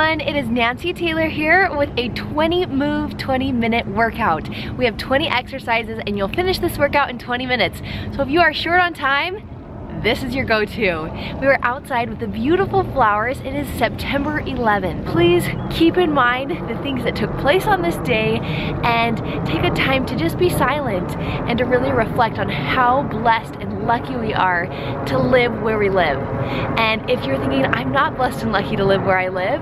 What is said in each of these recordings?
everyone, it is Nancy Taylor here with a 20 move, 20 minute workout. We have 20 exercises and you'll finish this workout in 20 minutes. So if you are short on time, this is your go-to. We were outside with the beautiful flowers. It is September 11th. Please keep in mind the things that took place on this day and take a time to just be silent and to really reflect on how blessed and lucky we are to live where we live. And if you're thinking, I'm not blessed and lucky to live where I live,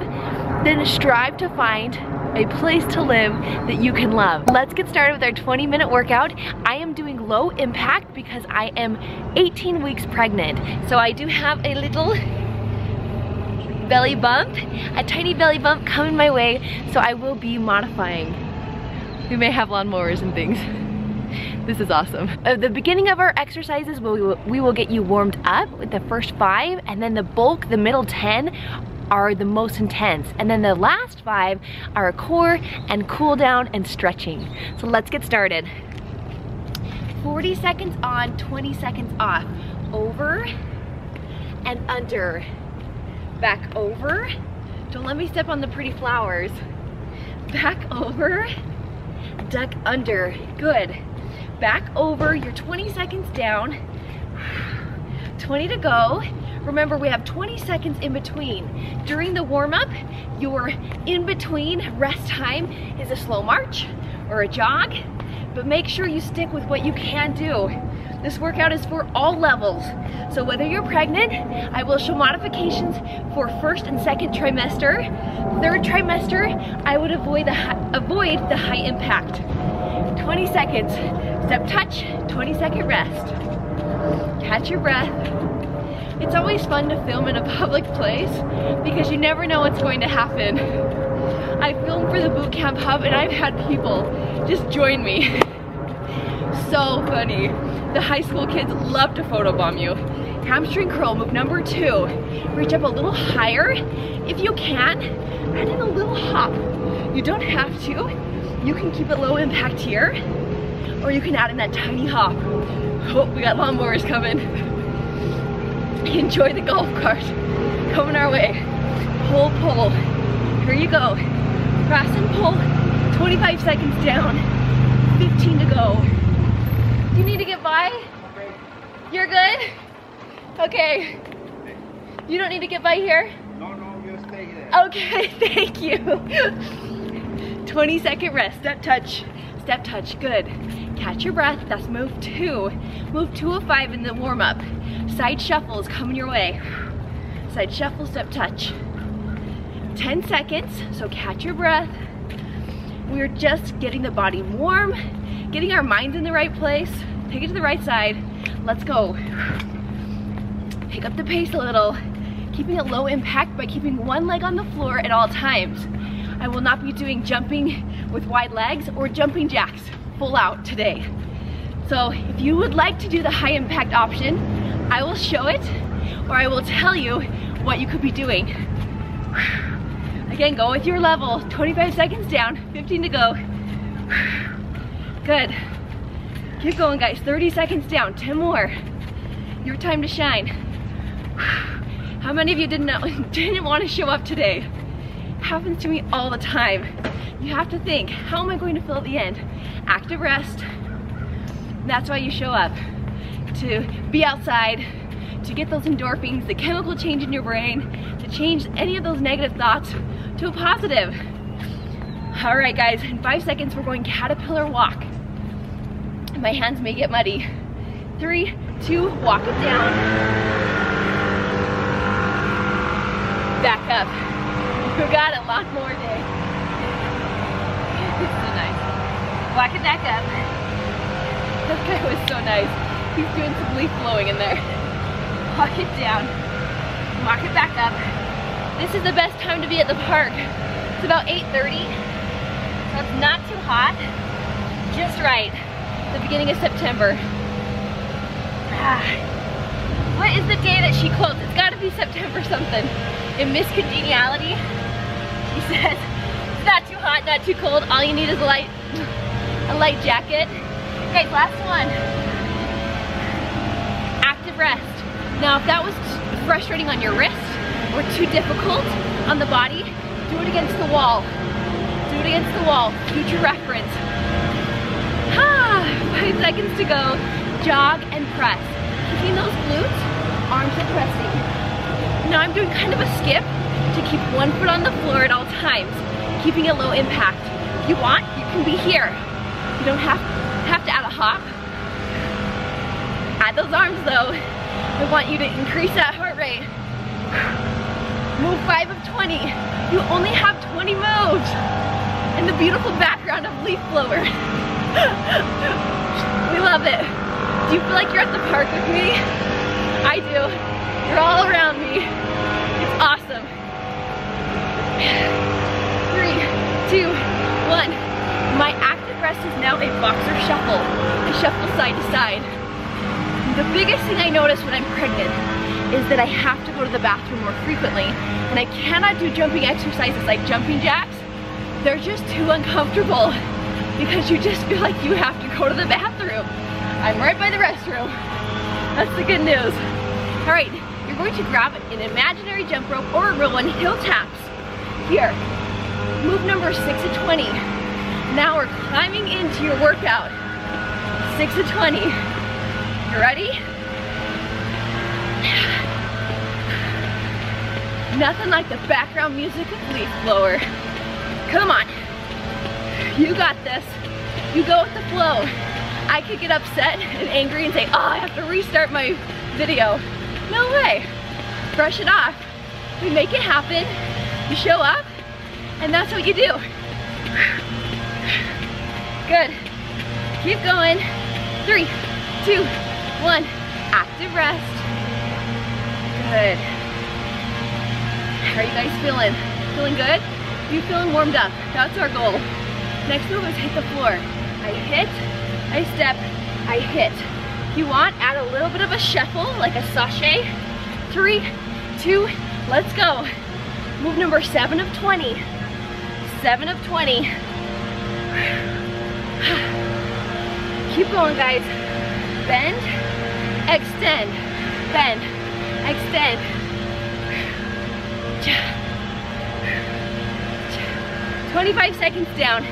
then strive to find a place to live that you can love. Let's get started with our 20-minute workout. I am doing low impact because I am 18 weeks pregnant. So I do have a little belly bump, a tiny belly bump coming my way, so I will be modifying. We may have lawnmowers and things. This is awesome. At the beginning of our exercises, we will get you warmed up with the first 5, and then the bulk, the middle 10, are the most intense, and then the last 5 are core and cool down and stretching. So let's get started. 40 seconds on, 20 seconds off. Over and under. Back over. Don't let me step on the pretty flowers. Back over. Duck under. Good. Back over. You're 20 seconds down. 20 to go. Remember, we have 20 seconds in between. During the warm-up, your in-between rest time is a slow march or a jog, but make sure you stick with what you can do. This workout is for all levels. So whether you're pregnant, I will show modifications for first and second trimester. Third trimester, I would avoid the high impact. 20 seconds, step touch, 20-second rest. Catch your breath. It's always fun to film in a public place because you never know what's going to happen. I filmed for the Boot Camp Hub and I've had people just join me. So funny. The high school kids love to photobomb you. Hamstring curl, move number 2. Reach up a little higher. If you can, add in a little hop. You don't have to. You can keep it low impact here, or you can add in that tiny hop. Oh, we got lawnmowers coming. Enjoy the golf cart coming our way. Pull, pull. Here you go. Press and pull. 25 seconds down. 15 to go. Do you need to get by? You're good? Okay. You don't need to get by here? No, no, I'm gonna stay there. Okay, thank you. 20-second rest. Step touch. Step touch. Good. Catch your breath. That's move 2. Move 2 of 5 in the warm-up. Side shuffle is coming your way. Side shuffle, step touch. 10 seconds, so catch your breath. We're just getting the body warm, getting our minds in the right place. Take it to the right side. Let's go. Pick up the pace a little, keeping it low impact by keeping one leg on the floor at all times. I will not be doing jumping with wide legs or jumping jacks full out today. So if you would like to do the high impact option, I will show it, or I will tell you what you could be doing. Again, go with your level. 25 seconds down, 15 to go. Good. Keep going, guys. 30 seconds down, 10 more. Your time to shine. How many of you didn't want to show up today? Happens to me all the time. You have to think, how am I going to feel at the end? Active rest. That's why you show up. To be outside, to get those endorphins, the chemical change in your brain, to change any of those negative thoughts to a positive. All right, guys, in 5 seconds, we're going caterpillar walk. My hands may get muddy. 3, 2, walk it down. Back up. You got it, lot more day. It's so nice. Walk it back up. That guy was so nice. He's doing some leaf blowing in there. Walk it down. Walk it back up. This is the best time to be at the park. It's about 8:30, so it's not too hot. Just right. The beginning of September. What is the day that she quotes? It's gotta be September something. In Miss Congeniality, she says, it's not too hot, not too cold. All you need is a light jacket. Okay, last one. Rest. Now if that was frustrating on your wrist or too difficult on the body, Do it against the wall. Do it against the wall. Future reference. Ah, 5 seconds to go. Jog and press. Keeping those glutes, arms are pressing. Now I'm doing kind of a skip to keep one foot on the floor at all times, keeping it low impact. If you want, you can be here. You don't have to add a hop. Add those arms though. I want you to increase that heart rate. Move 5 of 20. You only have 20 moves. And the beautiful background of leaf blower. We love it. Do you feel like you're at the park with me? I do. You're all around me. It's awesome. 3, 2, 1. My active rest is now a boxer shuffle. I shuffle side to side. The biggest thing I notice when I'm pregnant is that I have to go to the bathroom more frequently, and I cannot do jumping exercises like jumping jacks. They're just too uncomfortable because you just feel like you have to go to the bathroom. I'm right by the restroom. That's the good news. All right, you're going to grab an imaginary jump rope or a real one, heel taps. Here, move number 6 of 20. Now we're climbing into your workout. 6 of 20. You ready? Nothing like the background music of leaf blower. Come on. You got this. You go with the flow. I could get upset and angry and say, oh, I have to restart my video. No way. Brush it off. We make it happen. You show up, and that's what you do. Good. Keep going. 3, 2, 1. Active rest. Good. How are you guys feeling? Feeling good? You feeling warmed up? That's our goal. Next move is hit the floor. I hit, I step, I hit. If you want, add a little bit of a shuffle, like a sachet. 3, 2, let's go. Move number 7 of 20. 7 of 20. Keep going, guys. Bend, extend, bend, extend. Just 25 seconds down.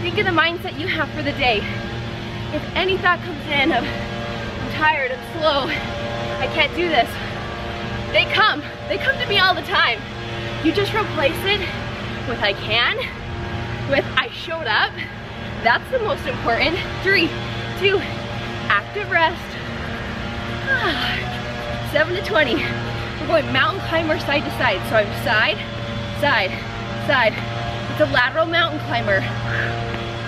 Think of the mindset you have for the day. If any thought comes in of, I'm tired, I'm slow, I can't do this, they come to me all the time. You just replace it with I can, with I showed up. That's the most important. 3, 2, active rest. 7 to 20. We're going mountain climber side to side. So I'm side, side, side. It's a lateral mountain climber.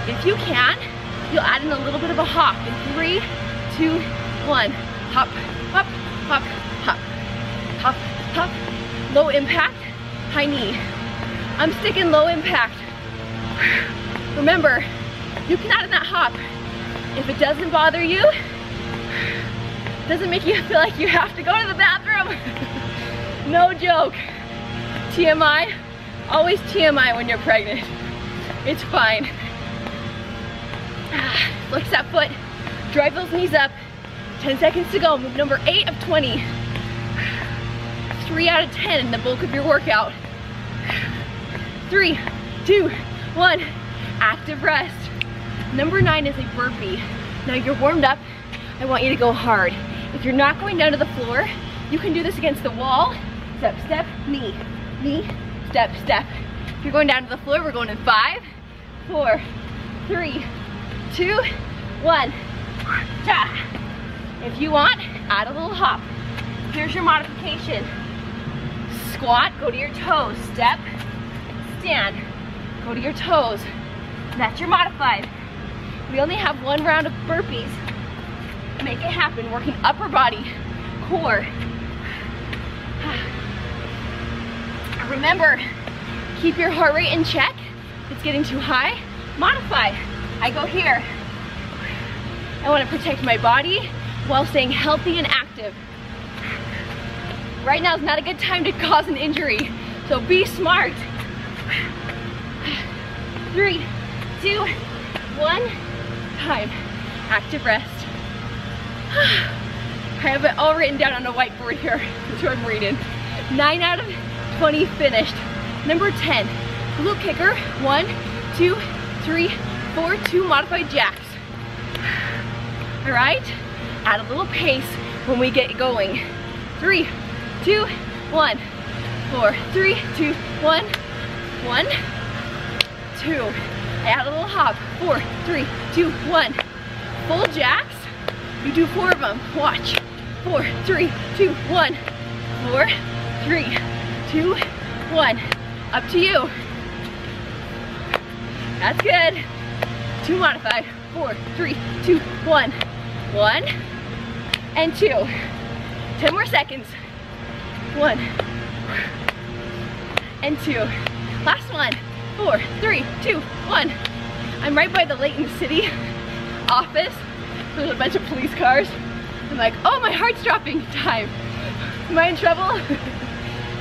If you can, you'll add in a little bit of a hop in 3, 2, 1. Hop, hop, hop, hop, hop, hop. Low impact, high knee. I'm sticking low impact. Remember, you can add in that hop. If it doesn't bother you, doesn't make you feel like you have to go to the bathroom. No joke. TMI. Always TMI when you're pregnant. It's fine. Flex that foot. Drive those knees up. 10 seconds to go. Move number 8 of 20. 3 out of 10 in the bulk of your workout. 3, 2, 1. Active rest. Number 9 is a burpee. Now you're warmed up. I want you to go hard. If you're not going down to the floor, you can do this against the wall. Step, step, knee, knee. Step, step. If you're going down to the floor, we're going in 5, 4, 3, 2, 1. If you want, add a little hop. Here's your modification. Squat, go to your toes. Step, stand, go to your toes. That's your modified. We only have one round of burpees. Make it happen, working upper body, core. Remember, keep your heart rate in check. If it's getting too high, modify. I go here. I want to protect my body while staying healthy and active. Right now is not a good time to cause an injury, so be smart. 3, 2, 1, time. Active rest. I have it all written down on a whiteboard here. That's what I'm reading. 9 out of 20 finished. Number 10, glute kicker, 1, 2, 3, 4, 2 modified jacks. All right, add a little pace when we get going. 3, 2, 1, 4, 3, 2, 1, 1, 2. Add a little hop, 4, 3, 2, 1. Full jacks, you do 4 of them, watch. 4, 3, 2, 1, 4, 3, 2, 1. Up to you. That's good. 2 modified. 4, 3, 2, 1. 1 and 2. 10 more seconds. 1 and 2. Last one. 4, 3, 2, 1. I'm right by the Layton City office. There's a bunch of police cars. I'm like, oh, my heart's dropping. Time. Am I in trouble?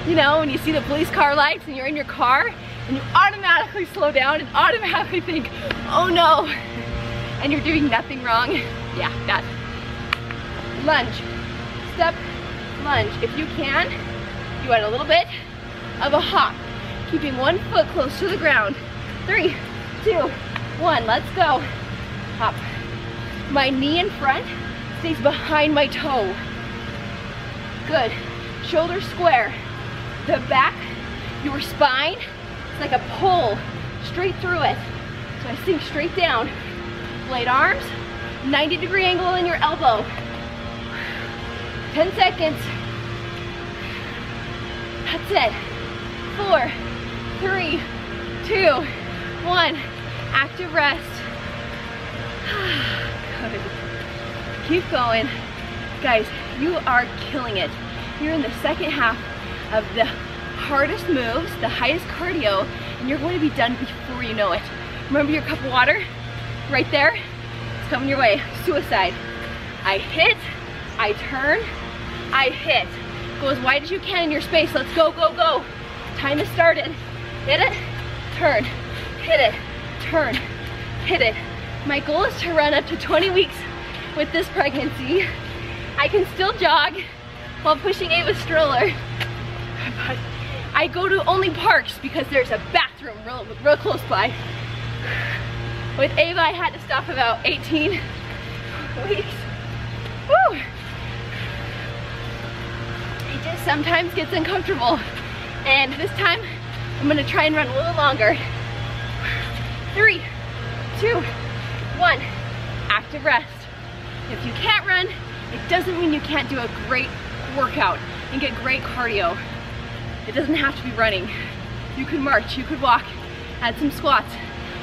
You know, when you see the police car lights and you're in your car and you automatically slow down and automatically think, oh no, and you're doing nothing wrong. Yeah, that. Lunge, step, lunge. If you can, you add a little bit of a hop, keeping one foot close to the ground. 3, 2, 1, let's go. Hop. My knee in front stays behind my toe. Good. Shoulder square. The back, your spine, it's like a pole straight through it. So I sink straight down. Blade arms, 90-degree angle in your elbow. 10 seconds. That's it. 4, 3, 2, 1. Active rest. Good. Keep going. Guys, you are killing it. You're in the second half of the hardest moves, the highest cardio, and you're going to be done before you know it. Remember your cup of water? Right there, it's coming your way. Suicide. I hit, I turn, I hit. Go as wide as you can in your space. Let's go, go, go. Time has started. Hit it, turn, hit it, turn, hit it. My goal is to run up to 20 weeks with this pregnancy. I can still jog while pushing Ava's stroller. But I go to only parks because there's a bathroom real close by. With Ava, I had to stop about 18 weeks. Woo! It just sometimes gets uncomfortable. And this time, I'm gonna try and run a little longer. 3, 2, 1. Active rest. If you can't run, it doesn't mean you can't do a great workout and get great cardio. It doesn't have to be running. You could march, you could walk, add some squats.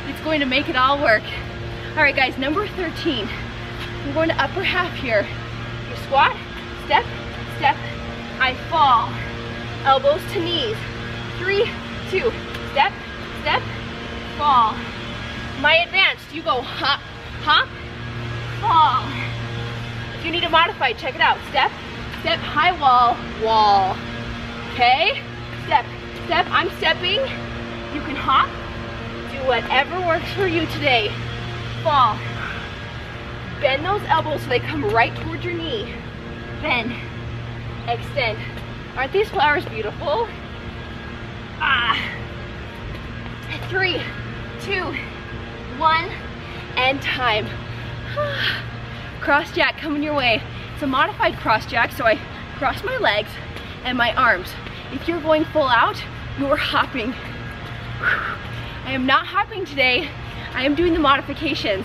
It's going to make it all work. All right, guys, number 13. I'm going to upper half here. You squat, step, step, I fall. Elbows to knees. 3, 2, step, step, fall. My advanced, you go hop, hop, fall. If you need a modified, check it out. Step, step, high wall, wall. Okay, step, step, I'm stepping. You can hop, do whatever works for you today. Fall, bend those elbows so they come right towards your knee. Bend, extend. Aren't these flowers beautiful? Ah, 3, 2, 1, and time. Cross jack coming your way. It's a modified cross jack, so I cross my legs and my arms. If you're going full out, you're hopping. I am not hopping today. I am doing the modifications.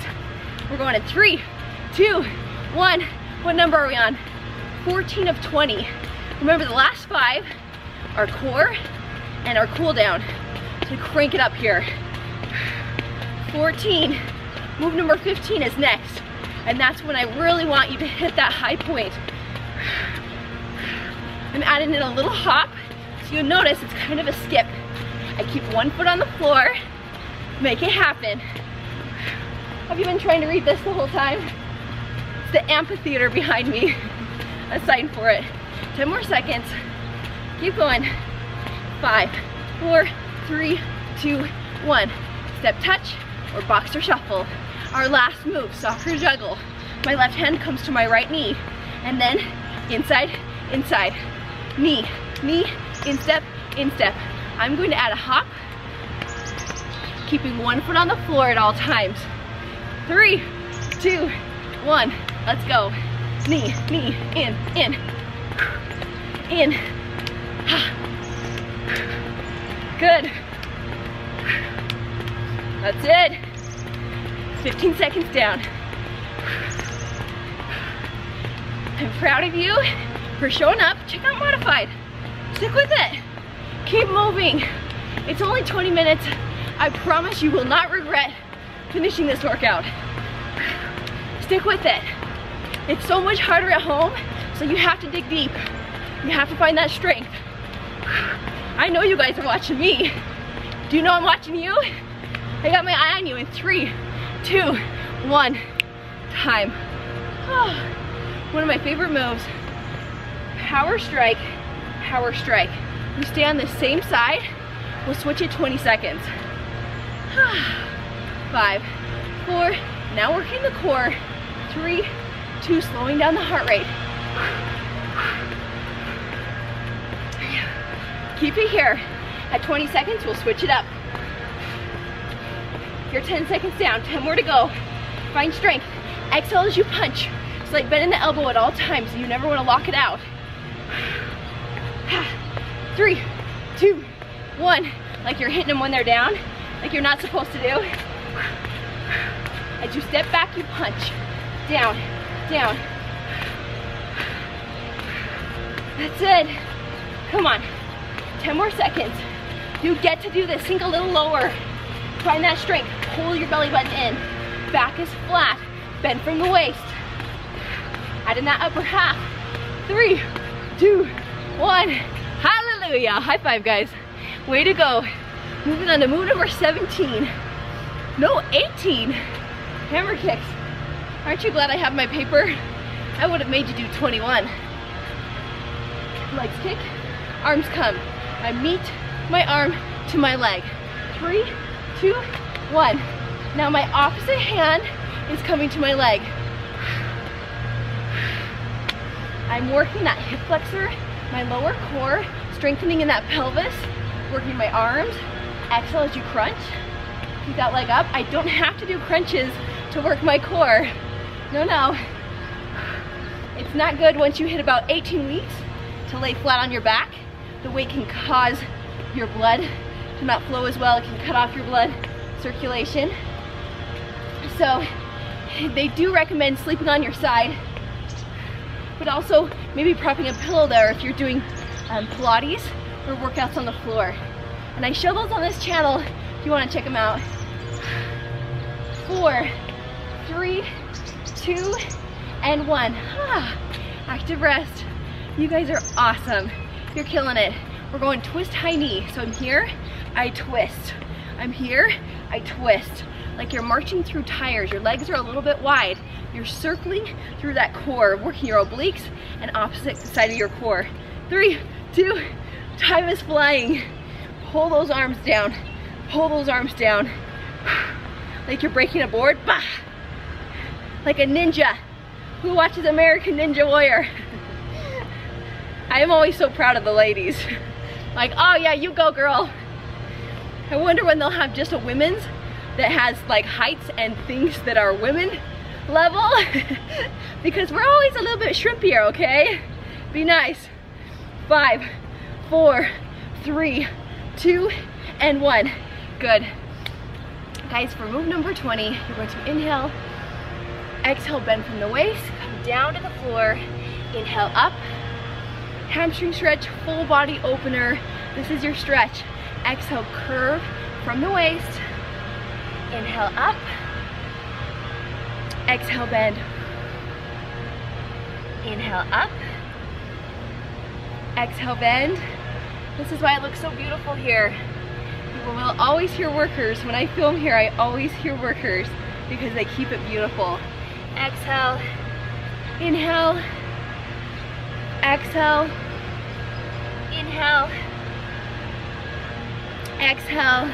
We're going at 3, 2, 1. What number are we on? 14 of 20. Remember, the last 5 are core and our cool down. So crank it up here. 14. Move number 15 is next. And that's when I really want you to hit that high point. I'm adding in a little hop, so you'll notice it's kind of a skip. I keep one foot on the floor, make it happen. Have you been trying to read this the whole time? It's the amphitheater behind me, a sign for it. 10 more seconds, keep going. 5, 4, 3, 2, 1. Step touch or boxer shuffle. Our last move, soccer juggle. My left hand comes to my right knee, and then inside, inside. Knee, knee, in step, in step. I'm going to add a hop, keeping one foot on the floor at all times. 3, 2, 1, let's go. Knee, knee, in. Good. That's it. 15 seconds down. I'm proud of you for showing up. Check out modified. Stick with it. Keep moving. It's only 20 minutes. I promise you will not regret finishing this workout. Stick with it. It's so much harder at home, so you have to dig deep. You have to find that strength. I know you guys are watching me. Do you know I'm watching you? I got my eye on you in 3, 2, 1, time. Oh, one of my favorite moves, power strike, power strike. You stay on the same side, we'll switch it 20 seconds. 5, 4, now working the core. 3, 2, slowing down the heart rate. Keep it here. At 20 seconds, we'll switch it up. You're 10 seconds down, 10 more to go. Find strength. Exhale as you punch. It's like bending the elbow at all times. So you never want to lock it out. 3, 2, 1. Like you're hitting them when they're down, like you're not supposed to do. As you step back, you punch. Down, down. That's it. Come on. 10 more seconds. You get to do this. Sink a little lower. Find that strength. Pull your belly button in. Back is flat. Bend from the waist. Add in that upper half. 3, 2, 1. Hallelujah. High five, guys. Way to go. Moving on to move number 17. No, 18. Hammer kicks. Aren't you glad I have my paper? I would have made you do 21. Legs kick. Arms come. I meet my arm to my leg. 3, 2, 1. Now my opposite hand is coming to my leg. I'm working that hip flexor, my lower core, strengthening in that pelvis, working my arms. Exhale as you crunch. Keep that leg up. I don't have to do crunches to work my core. No, no. It's not good once you hit about 18 weeks to lay flat on your back. The weight can cause your blood to not flow as well. It can cut off your blood circulation. So they do recommend sleeping on your side, but also maybe propping a pillow there if you're doing Pilates or workouts on the floor. And I show those on this channel if you want to check them out. 4, 3, 2, and 1. Active rest. You guys are awesome. You're killing it. We're going twist high knee. So I'm here, I twist. I'm here, I twist. Like you're marching through tires. Your legs are a little bit wide. You're circling through that core, working your obliques and opposite side of your core. 3, 2, time is flying. Pull those arms down. Pull those arms down. Like you're breaking a board. Bah! Like a ninja. Who watches American Ninja Warrior? I am always so proud of the ladies. Like, oh yeah, you go girl. I wonder when they'll have just a women's that has like heights and things that are women level. Because we're always a little bit shrimpier, okay? Be nice. 5, 4, 3, 2, and 1. Good. Guys, for move number 20, you're going to inhale, exhale, bend from the waist, come down to the floor, inhale up, hamstring stretch, full body opener. This is your stretch. Exhale, curve from the waist. Inhale up. Exhale, bend. Inhale up. Exhale, bend. This is why it looks so beautiful here. You will always hear workers. When I film here, I always hear workers because they keep it beautiful. Exhale. Inhale. Exhale, inhale, exhale.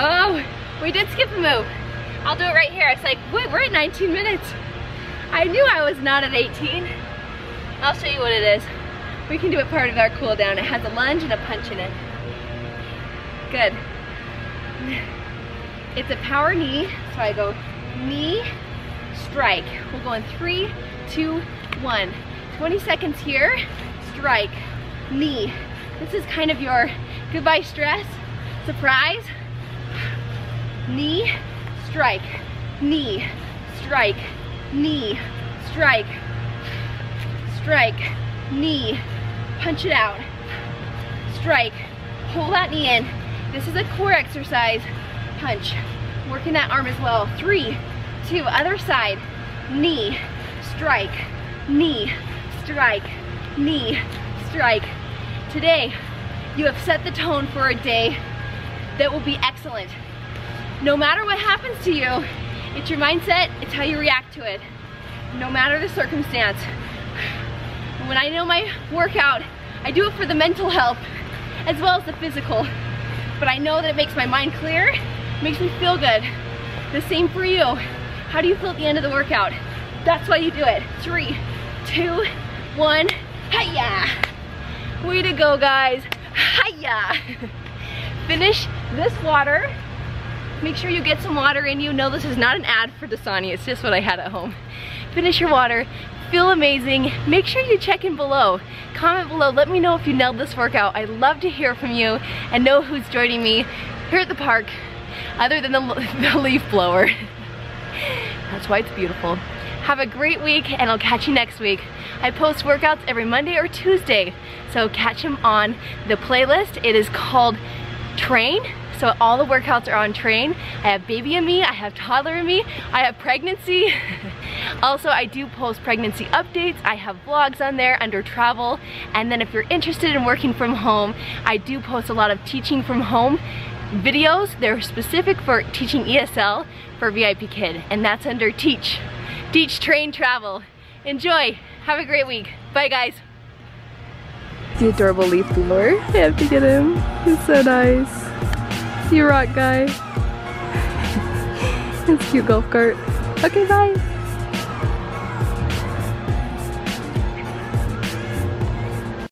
Oh, we did skip a move. I'll do it right here. It's like, wait, we're at 19 minutes. I knew I was not at 18. I'll show you what it is. We can do it part of our cool down. It has a lunge and a punch in it. Good. It's a power knee, so I go knee, strike. We'll go in 3, 2, 1. 20 seconds here, strike, knee. This is kind of your goodbye stress, surprise, knee, strike, knee, strike, knee, strike, strike, knee, punch it out, strike, hold that knee in. This is a core exercise, punch, working that arm as well. 3, 2, other side, knee, strike, knee, strike, knee, strike. Today, you have set the tone for a day that will be excellent. No matter what happens to you, it's your mindset, it's how you react to it. No matter the circumstance. When I know my workout, I do it for the mental health as well as the physical. But I know that it makes my mind clear, it makes me feel good. The same for you. How do you feel at the end of the workout? That's why you do it. 3, 2, 1, hi-ya! Way to go, guys. Hi-ya! Finish this water. Make sure you get some water in you. No, this is not an ad for Dasani, it's just what I had at home. Finish your water, feel amazing. Make sure you check in below. Comment below, let me know if you nailed this workout. I'd love to hear from you and know who's joining me here at the park, other than the leaf blower. That's why it's beautiful. Have a great week and I'll catch you next week. I post workouts every Monday or Tuesday, so catch them on the playlist. It is called Train. So all the workouts are on Train. I have baby in me, I have toddler in me, I have pregnancy. Also, I do post pregnancy updates. I have vlogs on there under travel. And then if you're interested in working from home, I do post a lot of teaching from home videos. They're specific for teaching ESL for VIP Kid. And that's under Teach. Teach, Train, Travel. Enjoy. Have a great week. Bye, guys. The adorable leaf blower. I have to get him. He's so nice. You rock, guy. It's a cute golf cart. Okay, bye.